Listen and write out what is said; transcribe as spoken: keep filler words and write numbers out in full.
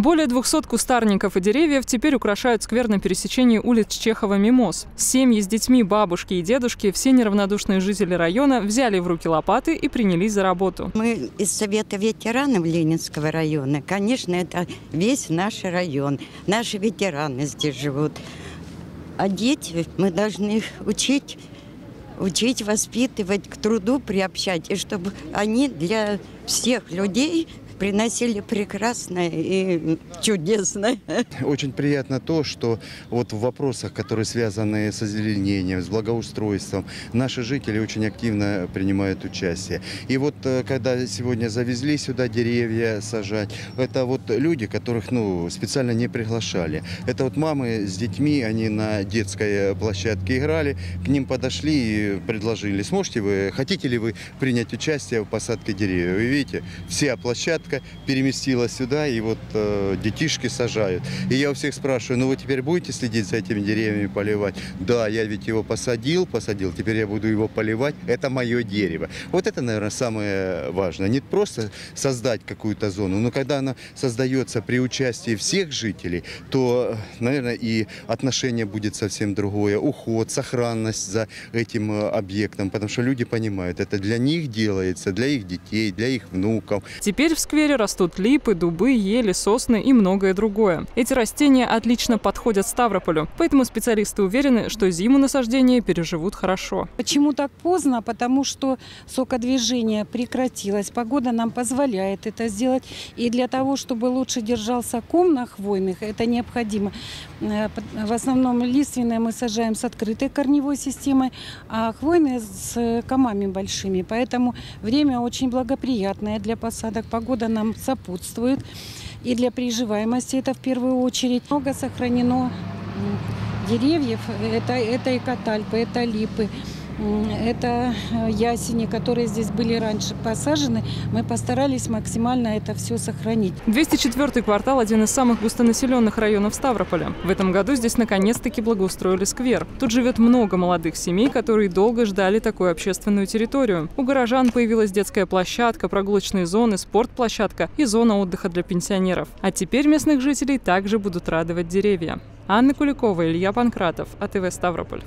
Более двухсот кустарников и деревьев теперь украшают сквер на пересечении улиц Чехова — Мимоз. Семьи с детьми, бабушки и дедушки, все неравнодушные жители района взяли в руки лопаты и принялись за работу. Мы из Совета ветеранов Ленинского района. Конечно, это весь наш район. Наши ветераны здесь живут. А дети, мы должны их учить, учить, воспитывать, к труду приобщать, и чтобы они для всех людей приносили прекрасное и чудесное. Очень приятно то, что вот в вопросах, которые связаны с озеленением, с благоустройством, наши жители очень активно принимают участие. И вот когда сегодня завезли сюда деревья сажать, это вот люди, которых ну, специально не приглашали. Это вот мамы с детьми, они на детской площадке играли, к ним подошли и предложили: сможете вы, хотите ли вы принять участие в посадке деревьев? Вы видите, вся площадка переместилась сюда, и вот э, детишки сажают. И я у всех спрашиваю: ну вы теперь будете следить за этими деревьями, поливать? Да, я ведь его посадил, посадил, теперь я буду его поливать, это мое дерево. Вот это, наверное, самое важное. Не просто создать какую-то зону, но когда она создается при участии всех жителей, то, наверное, и отношение будет совсем другое, уход, сохранность за этим объектом, потому что люди понимают, это для них делается, для их детей, для их внуков. Теперь в В сквере растут липы, дубы, ели, сосны и многое другое. Эти растения отлично подходят Ставрополю, поэтому специалисты уверены, что зиму насаждения переживут хорошо. Почему так поздно? Потому что сокодвижение прекратилось, погода нам позволяет это сделать. И для того, чтобы лучше держался ком на хвойных, это необходимо. В основном лиственные мы сажаем с открытой корневой системой, а хвойные с комами большими. Поэтому время очень благоприятное для посадок. Погода нам сопутствует, и для приживаемости это в первую очередь. Много сохранено деревьев, это, это и катальпы, это липы, это ясени, которые здесь были раньше посажены. Мы постарались максимально это все сохранить. двести четвёртый квартал – один из самых густонаселенных районов Ставрополя. В этом году здесь наконец-таки благоустроили сквер. Тут живет много молодых семей, которые долго ждали такую общественную территорию. У горожан появилась детская площадка, прогулочные зоны, спортплощадка и зона отдыха для пенсионеров. А теперь местных жителей также будут радовать деревья. Анна Куликова, Илья Панкратов, А Тэ Вэ Ставрополь.